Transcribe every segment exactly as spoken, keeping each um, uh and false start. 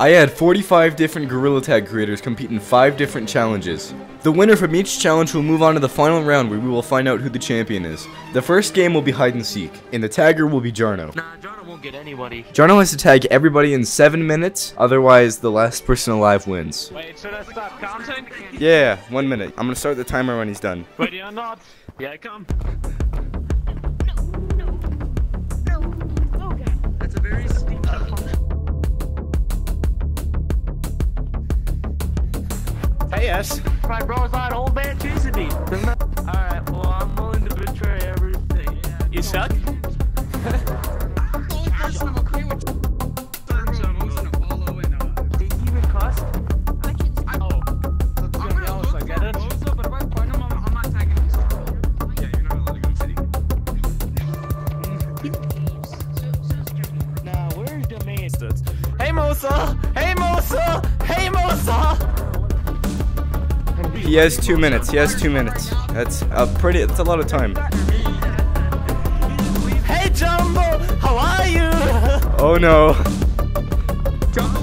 I had forty-five different Gorilla Tag creators compete in five different challenges. The winner from each challenge will move on to the final round where we will find out who the champion is. The first game will be hide and seek, and the tagger will be Jarno. Nah, Jarno won't get anybody. Jarno has to tag everybody in seven minutes, otherwise the last person alive wins. Wait, should I stop counting? Yeah, one minute. I'm gonna start the timer when he's done. Ready or not? Yeah, I come. Yes. My bro's on old man Cheesy. Alright, well, I'm willing to betray everything. Yeah, you suck? He has two minutes. He has two minutes. That's a pretty. That's a lot of time. Hey Jumbo, how are you? Oh no. Jumbo,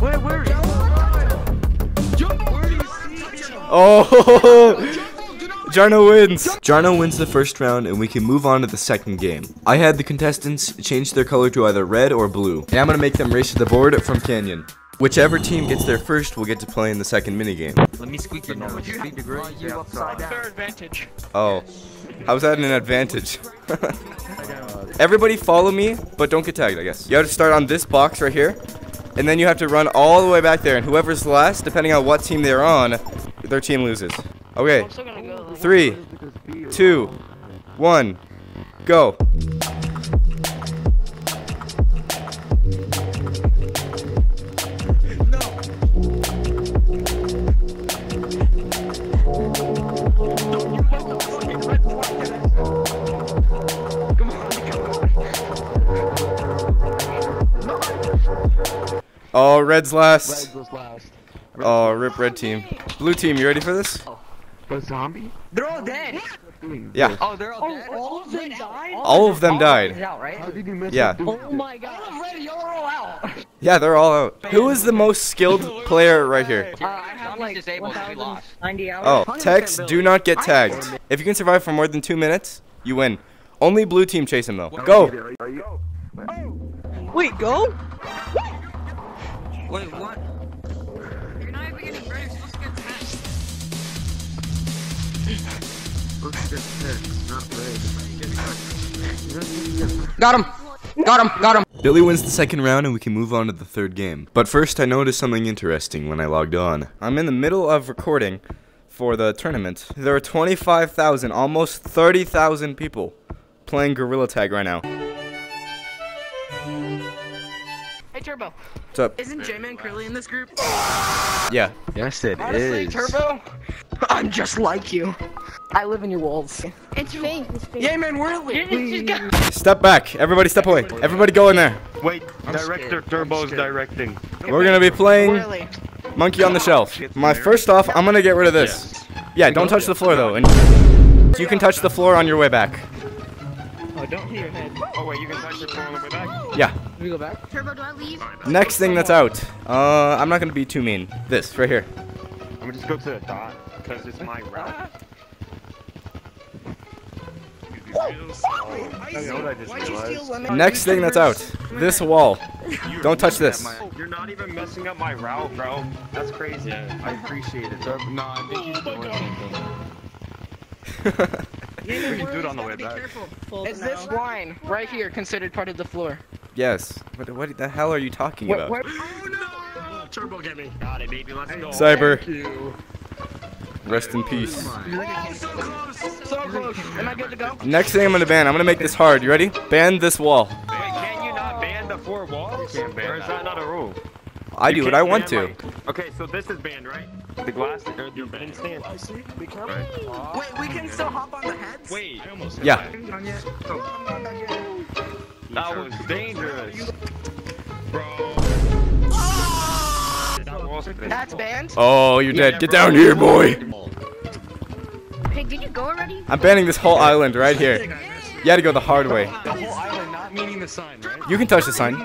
where, where? Jumbo, where do you see? Oh, Jarno wins. Jarno wins the first round, and we can move on to the second game. I had the contestants change their color to either red or blue, and I'm gonna make them race to the board from Canyon. Whichever team gets there first will get to play in the second minigame. Let me squeak it now. Oh, how's that an advantage? Everybody follow me, but don't get tagged, I guess. You have to start on this box right here, and then you have to run all the way back there, and whoever's last, depending on what team they're on, their team loses. Okay, three, two, one, go. Oh, red's last. Red's last. Red's oh, rip red team. Blue team, you ready for this? The zombie? They're all dead. Yeah. Oh, they're all oh, dead. All of them died. All of them died. All out, right? How did you miss yeah. It? Oh my God. All of red, you're all out. Yeah, they're all out. Who is the most skilled player right here? Uh, I have like disabled. We lost. ninety hours. Oh, text. Do not get tagged. If you can survive for more than two minutes, you win. Only blue team chase him though. Go. Oh. Wait, go. What? Wait, what? You're not even getting ready, you're supposed to get tagged. Let's get tagged, not ready. Got him! Got him! Got him! Billy wins the second round and we can move on to the third game. But first I noticed something interesting when I logged on. I'm in the middle of recording for the tournament. There are twenty-five thousand, almost thirty thousand people playing Gorilla Tag right now. Hey Turbo. What's up? Isn't J-Man Curly in this group? Yeah. Yes it honestly, is. Turbo, I'm just like you. I live in your walls. It's me. J-Man, where are we? Step back. Everybody step away. Everybody go in there. Wait, I'm director scared. Turbo's directing. We're gonna be playing Whirly. Monkey on the Shelf. My first off, I'm gonna get rid of this. Yeah, yeah don't touch the floor though. And you can touch the floor on your way back. Oh, don't hit your head. Oh wait, you can touch the floor on the way back? Yeah. Can we go back? Turbo, do I leave? Next thing that's out. Uh, I'm not gonna be too mean. This, right here. I'm gonna just go to the dot, because it's my route. Next thing that's out. This wall. Don't touch this. You're not even messing up my route, bro. That's crazy. I appreciate it. No, I think you should do it. You do it on the way back. Is this line right here considered part of the floor? Yes. What, what the hell are you talking what, about? What? Oh no! Turbo get me. Got it, baby. Let's go. Cyber. Thank you. Rest in peace. Oh, so close. So close. Am I good to go? Next thing I'm gonna ban. I'm gonna make this hard. You ready? Ban this wall. Wait, can you not ban the four walls? You can't ban or is that not a rule? I you do what I want to. Like, okay, so this is banned, right? The glass or the bin stand. I see. We can. Right. Oh, wait, we can still hop on the heads? Wait. I almost yeah. That was dangerous. Bro. Oh! That's banned? Oh, you're dead. Get down here, boy! Hey, did you go already? I'm banning this whole island right here. You had to go the hard way. The whole island, not meaning the sign, right? You can touch the sign.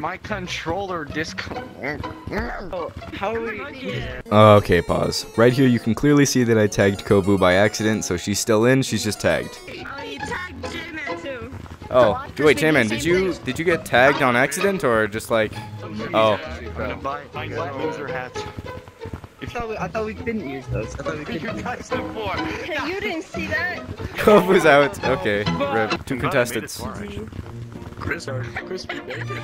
My controller disconnected. How are we? Okay, pause. Right here, you can clearly see that I tagged Kovu by accident, so she's still in. She's just tagged. I tagged J-Man too. Oh, wait, J-Man, did you did you get tagged on accident or just like? Oh. I thought, we, I thought we didn't use those. I thought we didn't use those. Hey, you didn't see that? Cove was out. Okay. Rip. Two contestants. Chris, crispy bacon.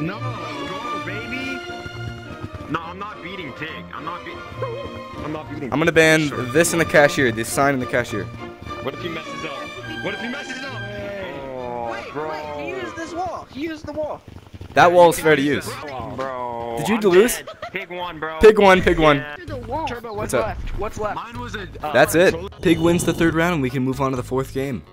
No, go, baby. No, I'm not beating pig. I'm not beating. I'm not beating. I'm gonna ban sure. this and the cashier. This sign and the cashier. What if he messes up? What if he messes up? Oh, wait, bro. wait. He used this wall. He used the wall. That wall's fair to use. Bro, did you Duluth? Pig one, bro. Pig one, pig one. Yeah. Turbo, what's, what's left? What's left? Mine was a, uh, That's it. Pig wins the third round and we can move on to the fourth game.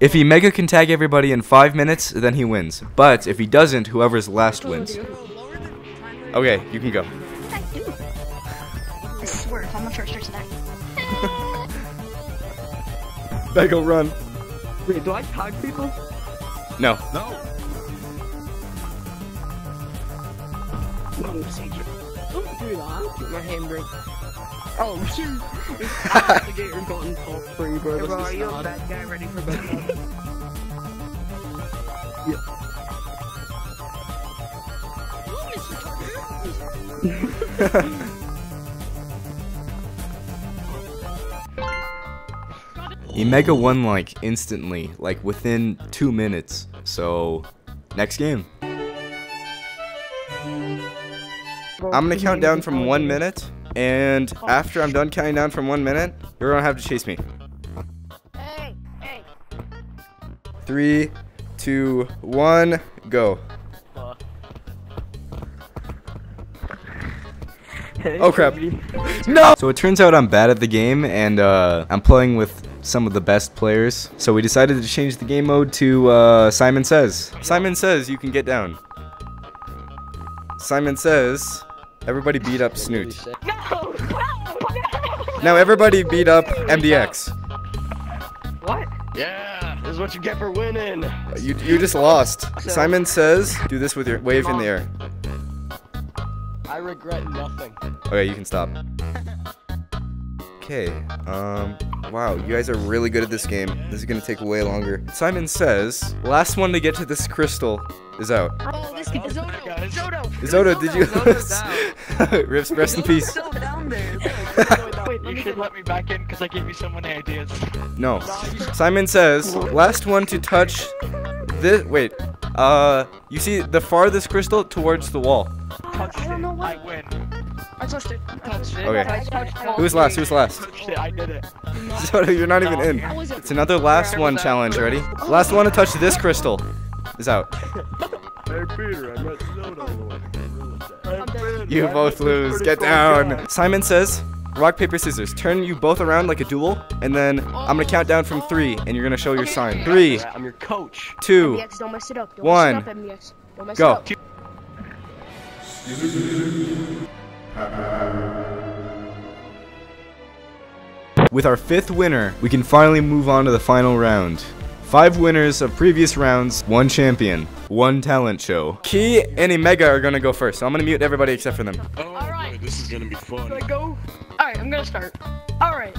If he mega can tag everybody in five minutes, then he wins. But if he doesn't, whoever's last wins. Okay, you can go. I swear, if I'm the first to die. Bego, run. Wait, do I tag people? No. No. Don't do that. Get my handbrake. Oh, shoot. Investigator gotten top three, bro. Hey, bro, are you a bad guy ready for bed? Yeah. He mega won like instantly, like within two minutes. So, next game. I'm gonna count down from one minute, and after I'm done counting down from one minute, you're gonna have to chase me. Hey, hey. Three, two, one, go. Oh crap. No! So it turns out I'm bad at the game, and uh, I'm playing with some of the best players. So we decided to change the game mode to uh, Simon Says. Simon Says you can get down. Simon Says... Everybody beat up Snoot. No! Now everybody beat up M D X. What? Yeah, this is what you get for winning. You you just lost. Simon Says, do this with your wave in the air. I regret nothing. Okay, you can stop. Okay. Um. Wow, you guys are really good at this game. This is gonna take way longer. Simon Says, last one to get to this crystal is out. Oh, this kid, Zodo, Zodo, Zodo, Zodo, did you? Zodo Rips, rest in peace. Still down there. Wait, you should let me back in because I gave you so many ideas. No. Simon Says, last one to touch this. Wait. Uh, you see the farthest crystal towards the wall. I don't know why. I win. I touched it. I touched it. Okay. I touched it. Who's last? Who's last? I did it. Zodo, you're not even in. It's another last one challenge. Ready? Last one to touch this crystal is out. Hey Peter, I met Zodo. You both lose. Get down. Simon Says, rock, paper, scissors. Turn you both around like a duel, and then I'm gonna count down from three, and you're gonna show your sign. Three. I'm your coach. Two. One. Go. With our fifth winner, we can finally move on to the final round. Five winners of previous rounds, one champion, one talent show. Key and Omega are gonna go first, so I'm gonna mute everybody except for them. Oh, alright. Boy, this is gonna be fun. Should I go? Alright, I'm gonna start. Alright.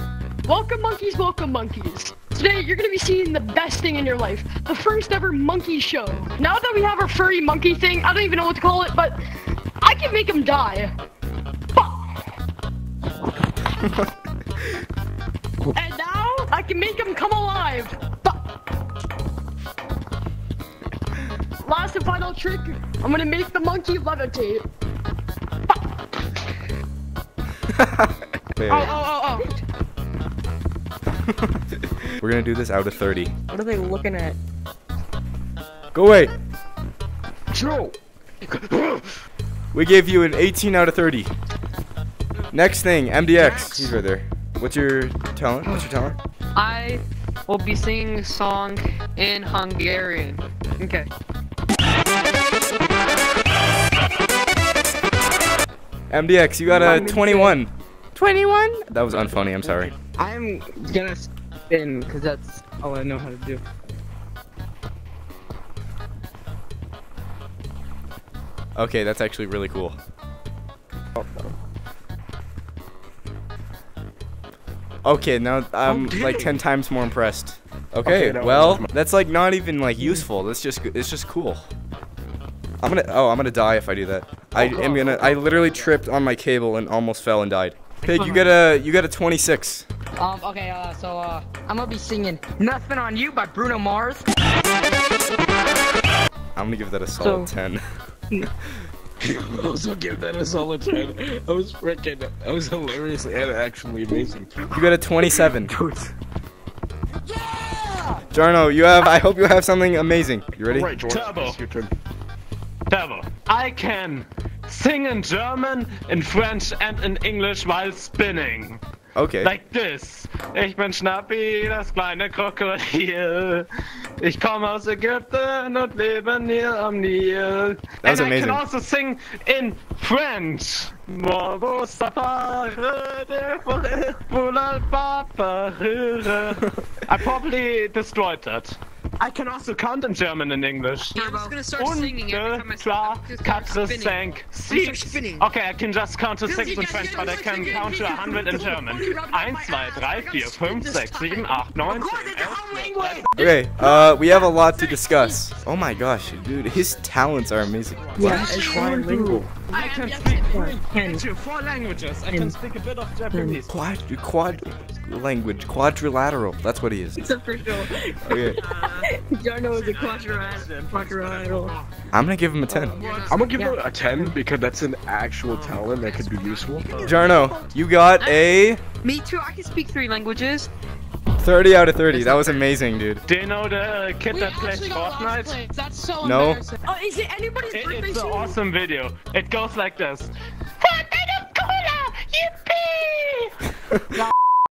Welcome monkeys, welcome monkeys. Today, you're gonna be seeing the best thing in your life. The first ever monkey show. Now that we have our furry monkey thing, I don't even know what to call it, but I can make him die. And now, I can make him come alive. Last and final trick, I'm gonna make the monkey levitate. Wait, oh, oh, oh, oh. We're gonna do this out of thirty. What are they looking at? Go away. Joe. We gave you an eighteen out of thirty. Next thing, M D X. He's right there. What's your talent? What's your talent? I will be singing a song in Hungarian. Okay. M D X, you got a twenty-one. twenty-one? That was unfunny, I'm sorry. I'm gonna spin because that's all I know how to do. Okay, that's actually really cool. Okay, now I'm okay. like ten times more impressed. Okay, okay well, that's like not even like useful. That's just it's just cool. I'm gonna oh I'm gonna die if I do that. I am gonna I literally tripped on my cable and almost fell and died. Pig, you got a you got a twenty-six. Um okay uh so uh I'm gonna be singing Nothin' on You by Bruno Mars. I'm gonna give that a solid so. ten. I also give that a solid ten. I was freaking, I was hilariously and actually amazing. You got a twenty-seven. Yeah! Jarno, you have, I hope you have something amazing. You ready? Right, George, Turbo. Your turn. Turbo. I can sing in German, in French, and in English while spinning. Okay. Like this. Ich bin Schnappi, das kleine Krokodil. Ich komme aus Ägypten und lebe hier am Nil. That was and amazing. I can also sing in French. I probably destroyed that. I can also count in German and English. Yeah, I'm just gonna start singing every time I start spinning. Six. Okay, I can just count to six in French, but I can count to one hundred in German. one, two, three, four, five, six, seven, eight, nine, ten, eleven, twelve. Okay, uh, we have a lot to discuss. Oh my gosh, dude, his talents are amazing. Yeah, it's trilingual. I can speak four languages. I can speak a bit of Japanese. Quad, quad language, quadrilateral. That's what he is. It's official. Okay. Jarno is a quadrilateral. I'm gonna give him a ten. I'm gonna give him a ten because that's an actual talent that could be useful. Jarno, you got a. Me too. I can speak three languages. thirty out of thirty. That was amazing, dude. Do you know the kid that plays Fortnite? That's so embarrassing. No. Oh, is it anybody's birthday soon? It's an awesome video. It goes like this. Fortnite of Gorilla, yippee!